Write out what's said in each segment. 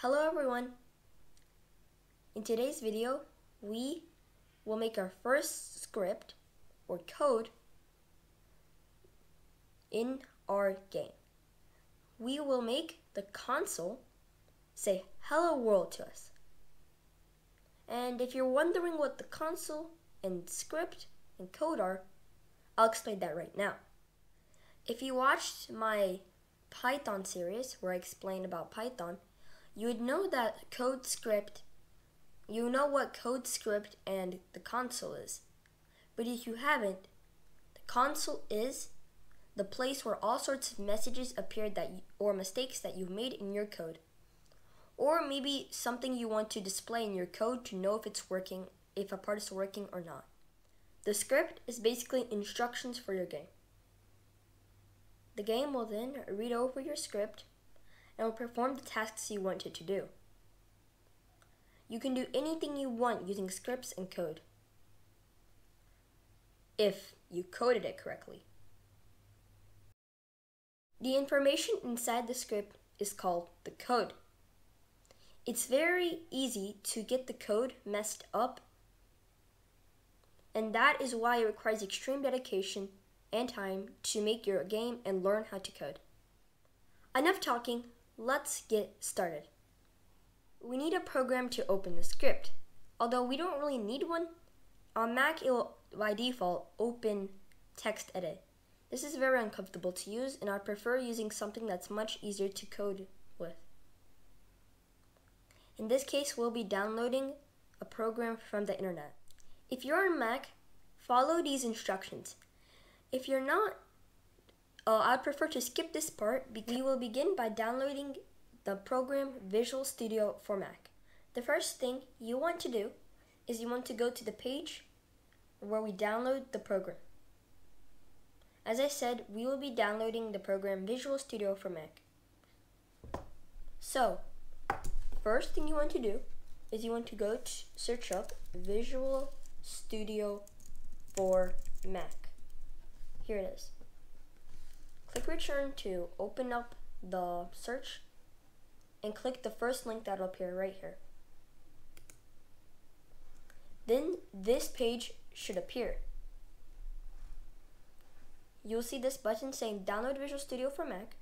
Hello everyone! In today's video, we will make our first script or code in our game. We will make the console say hello world to us. And if you're wondering what the console and script and code are, I'll explain that right now. If you watched my Python series where I explain about Python, you would know that you know what code script and the console is. But if you haven't, the console is the place where all sorts of messages appear or mistakes that you've made in your code. Or maybe something you want to display in your code to know if it's working, if a part is working or not. The script is basically instructions for your game. The game will then read over your script and will perform the tasks you want it to do. You can do anything you want using scripts and code, if you coded it correctly. The information inside the script is called the code. It's very easy to get the code messed up, and that is why it requires extreme dedication and time to make your game and learn how to code. Enough talking, let's get started. We need a program to open the script. Although we don't really need one, on Mac it will by default open text edit. This is very uncomfortable to use, and I prefer using something that's much easier to code with. In this case, we'll be downloading a program from the internet. If you're on Mac, follow these instructions. If you're not, I'd prefer to skip this part because we will begin by downloading the program Visual Studio for Mac. The first thing you want to do is you want to go to the page where we download the program. As I said, we will be downloading the program Visual Studio for Mac. So, first thing you want to do is you want to go to search up Visual Studio for Mac. Here it is. Click return to open up the search and click the first link that will appear right here. Then this page should appear. You'll see this button saying download Visual Studio for Mac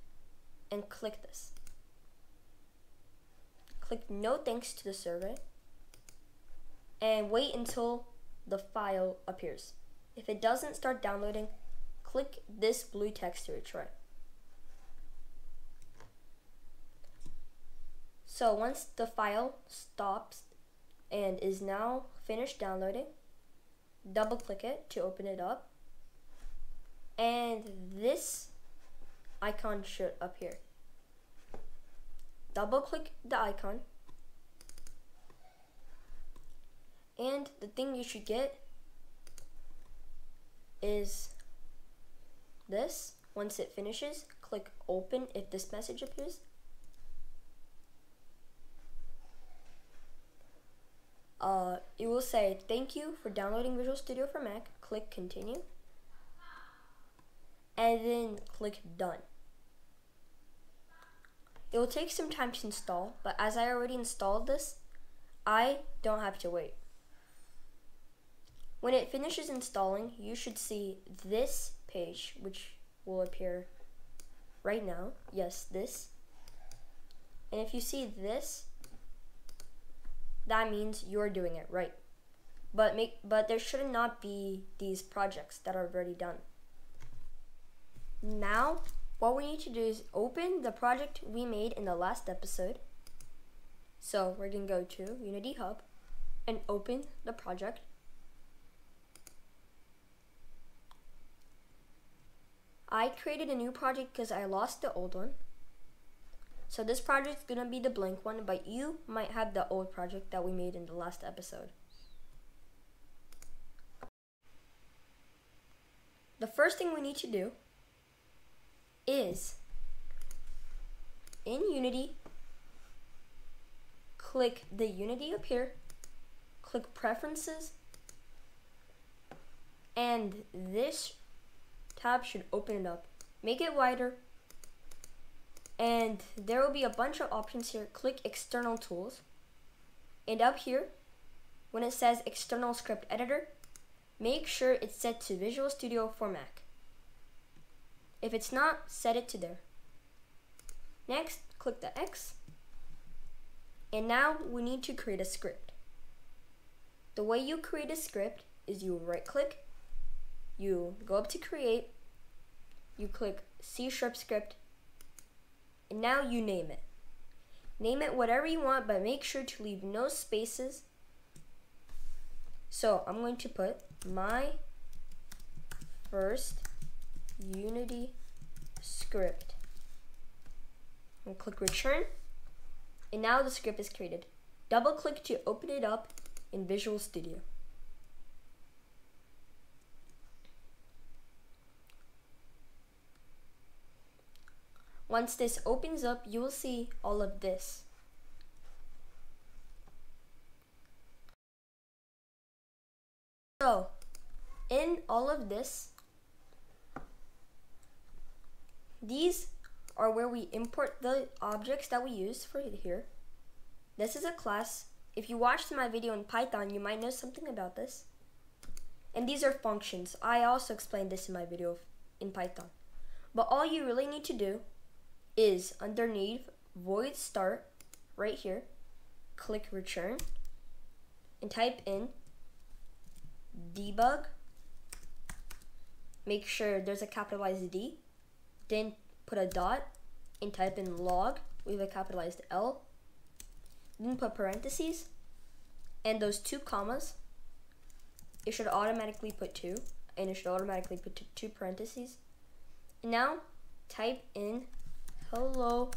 and click this. Click no thanks to the survey and wait until the file appears. If it doesn't start downloading, click this blue text to retry. So once the file stops and is now finished downloading, double click it to open it up, and this icon should appear. Double click the icon, and the thing you should get is this. Once it finishes, click open if this message appears. It will say thank you for downloading Visual Studio for Mac. Click continue and then click done. It will take some time to install, but as I already installed this, I don't have to wait. When it finishes installing, you should see this page, which will appear right now. Yes, this. And if you see this, that means you're doing it right. But there should not be these projects that are already done. Now, what we need to do is open the project we made in the last episode. So we're gonna go to Unity Hub and open the project. I created a new project because I lost the old one. So this project is going to be the blank one, but you might have the old project that we made in the last episode. The first thing we need to do is, in Unity, click the Unity up here, click Preferences, and this tab should open it up. Make it wider and there will be a bunch of options here. Click external tools, and up here when it says external script editor, make sure it's set to Visual Studio for Mac. If it's not, set it to there. Next, click the X, and now we need to create a script. The way you create a script is you right click, you go up to create, you click C# script, and now you name it. Name it whatever you want, but make sure to leave no spaces. So I'm going to put my first Unity script and click return, and now the script is created. Double click to open it up in Visual Studio. Once this opens up, you will see all of this. So, in all of this, these are where we import the objects that we use for here. This is a class. If you watched my video in Python, you might know something about this. And these are functions. I also explained this in my video in Python. But all you really need to do is underneath void start right here, click return, and type in debug. Make sure there's a capitalized D, then put a dot, and type in log with a capitalized L, then put parentheses and those two commas. It should automatically put two, and it should automatically put two parentheses. And now type in hello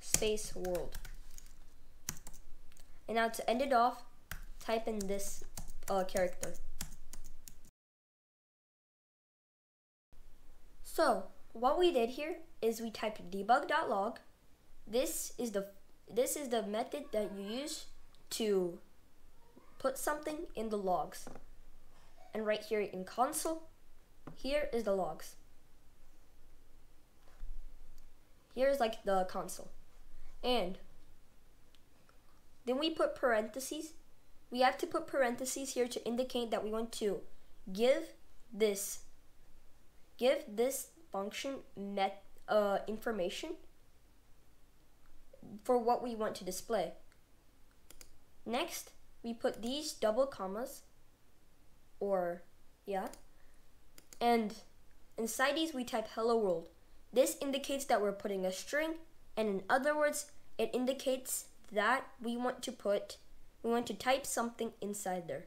space world, and now to end it off, type in this character. So what we did here is we typed debug.log. This is the method that you use to put something in the logs. And right here in console, here is the logs. Here's like the console. And then we put parentheses. We have to put parentheses here to indicate that we want to give this function information for what we want to display. Next, we put these double commas, and inside these we type hello world. This indicates that we're putting a string, and in other words, it indicates that we want to type something inside there.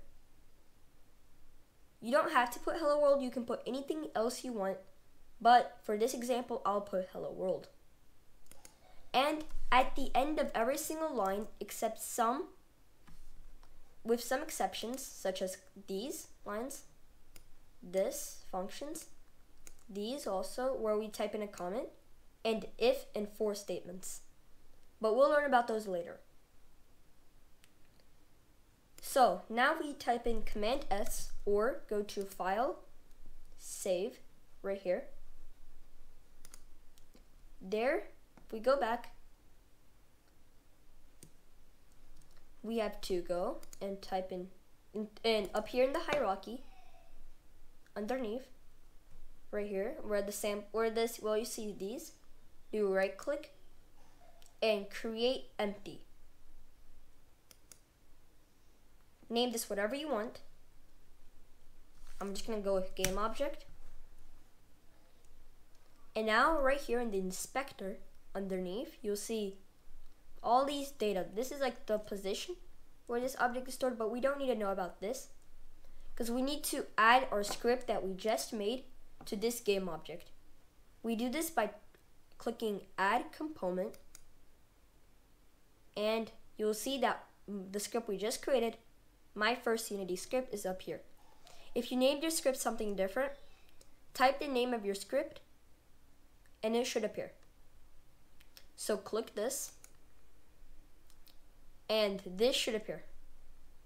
You don't have to put hello world, you can put anything else you want. But for this example, I'll put hello world. And at the end of every single line, except with some exceptions, such as these lines, this functions, these also, where we type in a comment, and if and for statements. But we'll learn about those later. So now we type in Command S, or go to File, Save, right here. There, if we go back, we have to go and type in, and up here in the hierarchy, underneath, right here, where you see these, you right click and create empty. Name this whatever you want. I'm just gonna go with game object. And now right here in the inspector underneath, you'll see all these data. This is like the position where this object is stored, but we don't need to know about this because we need to add our script that we just made to this game object. We do this by clicking add component, and you'll see that the script we just created, my first Unity script, is up here. If you named your script something different, type the name of your script and it should appear. So click this, and this should appear.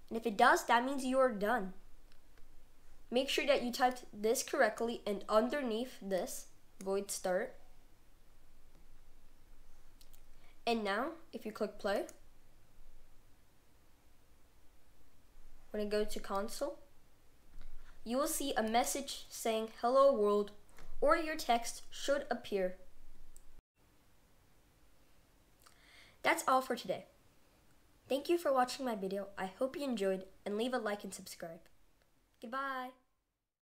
And if it does, that means you are done. Make sure that you typed this correctly, and underneath this, void start, And now, if you click play, when I go to console, you will see a message saying hello world, or your text should appear. That's all for today. Thank you for watching my video. I hope you enjoyed, and leave a like and subscribe. Goodbye.